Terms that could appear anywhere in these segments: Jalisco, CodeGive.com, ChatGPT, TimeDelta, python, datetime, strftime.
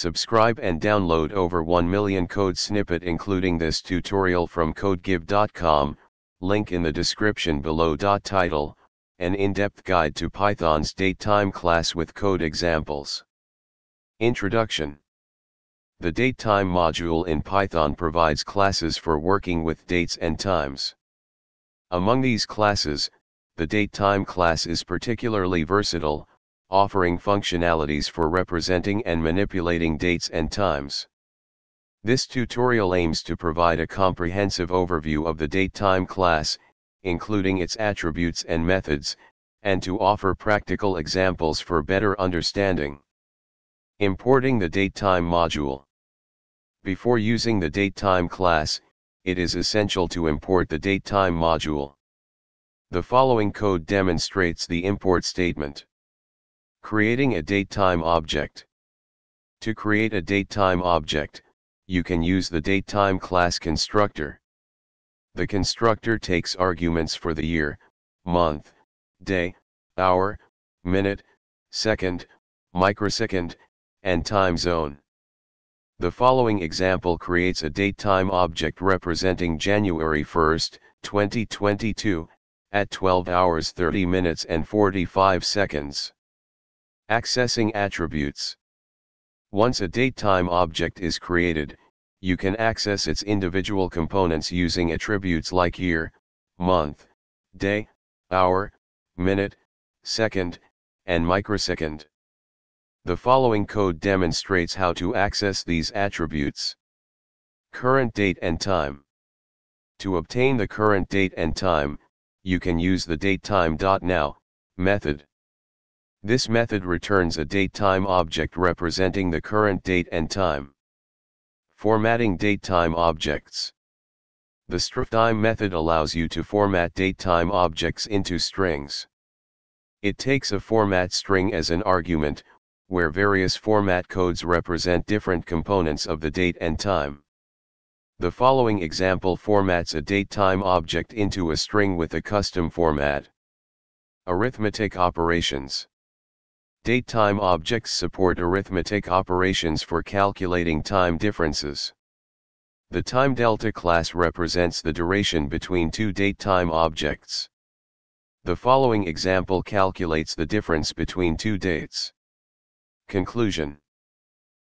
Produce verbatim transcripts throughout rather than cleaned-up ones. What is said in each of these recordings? Subscribe and download over one million code snippet including this tutorial from CodeGive dot com, link in the description below. Title, an in-depth guide to Python's datetime class with code examples. Introduction. The datetime module in Python provides classes for working with dates and times. Among these classes, the datetime class is particularly versatile, offering functionalities for representing and manipulating dates and times. This tutorial aims to provide a comprehensive overview of the datetime class, including its attributes and methods, and to offer practical examples for better understanding. Importing the datetime module. Before using the datetime class, it is essential to import the datetime module. The following code demonstrates the import statement. Creating a datetime object. To create a datetime object, you can use the datetime class constructor. The constructor takes arguments for the year, month, day, hour, minute, second, microsecond, and time zone. The following example creates a datetime object representing January first, twenty twenty-two, at twelve hours thirty minutes and forty-five seconds. Accessing attributes. Once a datetime object is created, you can access its individual components using attributes like year, month, day, hour, minute, second, and microsecond. The following code demonstrates how to access these attributes. Current date and time. To obtain the current date and time, you can use the datetime.now method. This method returns a datetime object representing the current date and time. Formatting datetime objects. The strftime method allows you to format datetime objects into strings. It takes a format string as an argument, where various format codes represent different components of the date and time. The following example formats a datetime object into a string with a custom format. Arithmetic operations. Datetime objects support arithmetic operations for calculating time differences. The TimeDelta class represents the duration between two datetime objects. The following example calculates the difference between two dates. Conclusion.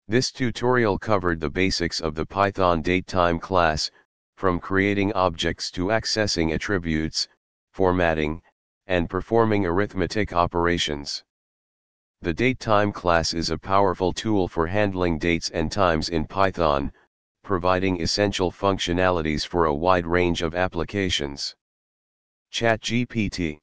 This tutorial covered the basics of the Python datetime class, from creating objects to accessing attributes, formatting, and performing arithmetic operations. The datetime class is a powerful tool for handling dates and times in Python, providing essential functionalities for a wide range of applications. ChatGPT.